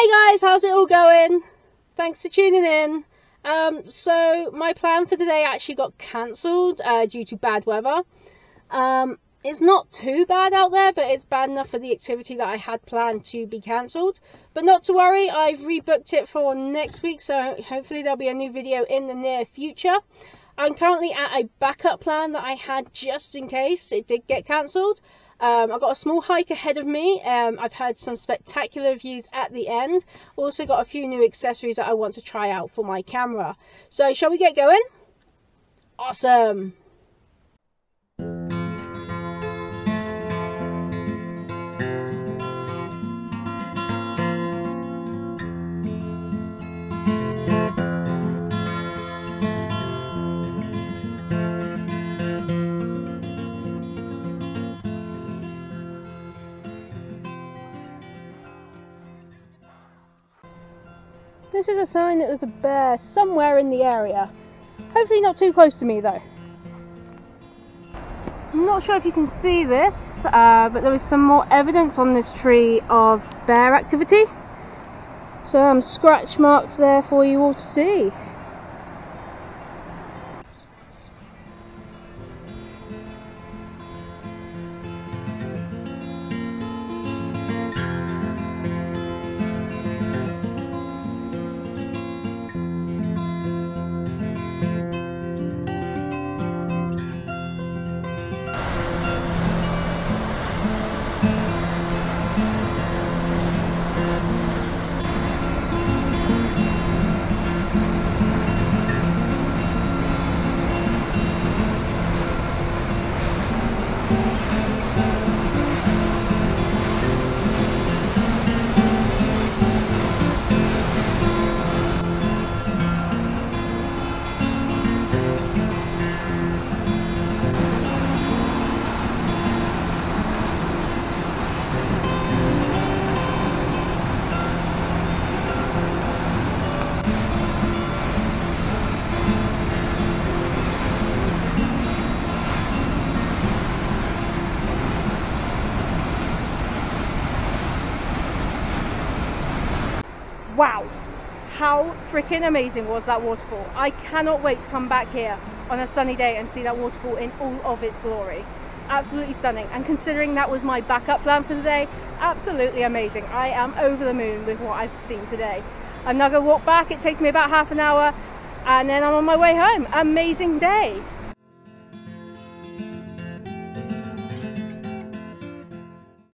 Hey guys, how's it all going? Thanks for tuning in. So my plan for today actually got cancelled due to bad weather. It's not too bad out there, but it's bad enough for the activity that I had planned to be cancelled. But not to worry, I've rebooked it for next week, so hopefully there'll be a new video in the near future. I'm currently at a backup plan that I had just in case it did get cancelled. I've got a small hike ahead of me. I've had some spectacular views at the end. Also got a few new accessories that I want to try out for my camera. So shall we get going? Awesome! This is a sign that there's a bear somewhere in the area. Hopefully not too close to me though. I'm not sure if you can see this, but there is some more evidence on this tree of bear activity. Some scratch marks there for you all to see. Wow, how freaking amazing was that waterfall? I cannot wait to come back here on a sunny day and see that waterfall in all of its glory. Absolutely stunning, and considering that was my backup plan for today, absolutely amazing. I am over the moon with what I've seen today. I'm now going to walk back, it takes me about half an hour, and then I'm on my way home. Amazing day.